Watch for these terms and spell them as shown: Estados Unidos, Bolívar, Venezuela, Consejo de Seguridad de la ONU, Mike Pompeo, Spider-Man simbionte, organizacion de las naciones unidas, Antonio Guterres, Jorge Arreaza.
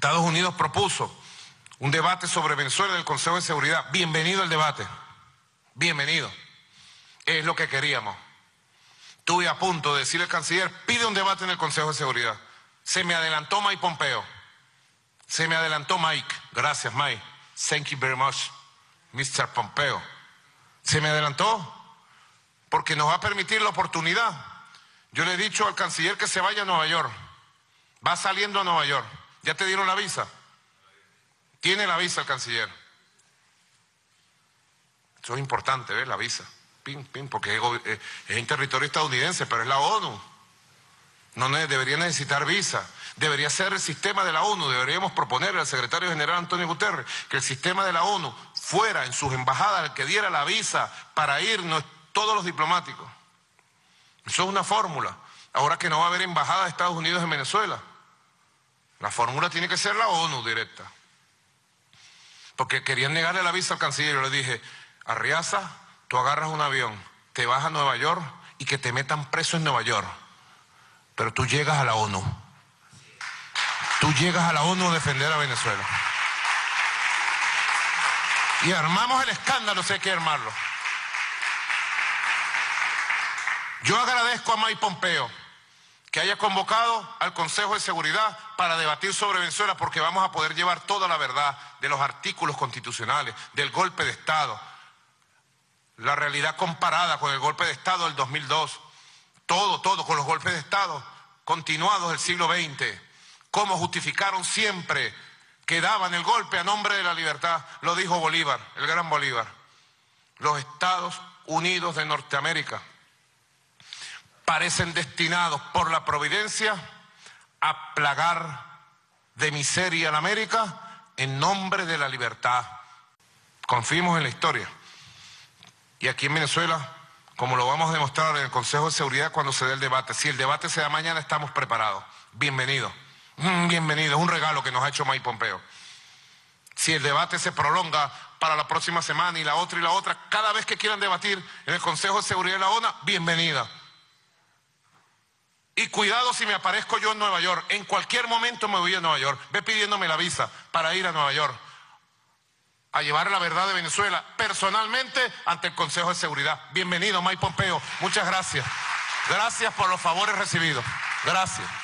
Estados Unidos propuso un debate sobre Venezuela en el Consejo de Seguridad. Bienvenido al debate. Bienvenido. Es lo que queríamos. Estuve a punto de decirle al canciller, pide un debate en el Consejo de Seguridad. Se me adelantó Mike Pompeo. Se me adelantó Mike. Gracias, Mike. Thank you very much, Mr. Pompeo. Se me adelantó porque nos va a permitir la oportunidad. Yo le he dicho al canciller que se vaya a Nueva York. Va saliendo a Nueva York. ¿Ya te dieron la visa? Tiene la visa el canciller. Eso es importante, ¿ves? La visa. Pim, pim, porque es en territorio estadounidense, pero es la ONU. No debería necesitar visa. Debería ser el sistema de la ONU. Deberíamos proponerle al secretario general Antonio Guterres que el sistema de la ONU fuera en sus embajadas el que diera la visa para irnos todos los diplomáticos. Eso es una fórmula. Ahora que no va a haber embajada de Estados Unidos en Venezuela, la fórmula tiene que ser la ONU directa. Porque querían negarle la visa al canciller. Yo le dije, Arreaza, tú agarras un avión, te vas a Nueva York y que te metan preso en Nueva York. Pero tú llegas a la ONU. Tú llegas a la ONU a defender a Venezuela. Y armamos el escándalo, si hay que armarlo. Yo agradezco a Mike Pompeo que haya convocado al Consejo de Seguridad para debatir sobre Venezuela, porque vamos a poder llevar toda la verdad de los artículos constitucionales, del golpe de Estado, la realidad comparada con el golpe de Estado del 2002, todo con los golpes de Estado continuados del siglo XX, cómo justificaron siempre que daban el golpe a nombre de la libertad. Lo dijo Bolívar, el gran Bolívar. Los Estados Unidos de Norteamérica parecen destinados por la providencia a plagar de miseria a la América en nombre de la libertad. Confiemos en la historia. Y aquí en Venezuela, como lo vamos a demostrar en el Consejo de Seguridad cuando se dé el debate, si el debate se da mañana, estamos preparados. Bienvenido. Bienvenido. Es un regalo que nos ha hecho Mike Pompeo. Si el debate se prolonga para la próxima semana y la otra, cada vez que quieran debatir en el Consejo de Seguridad de la ONU, bienvenida. Y cuidado si me aparezco yo en Nueva York. En cualquier momento me voy a Nueva York. Ve pidiéndome la visa para ir a Nueva York a llevar la verdad de Venezuela personalmente ante el Consejo de Seguridad. Bienvenido, Mike Pompeo. Muchas gracias. Gracias por los favores recibidos. Gracias.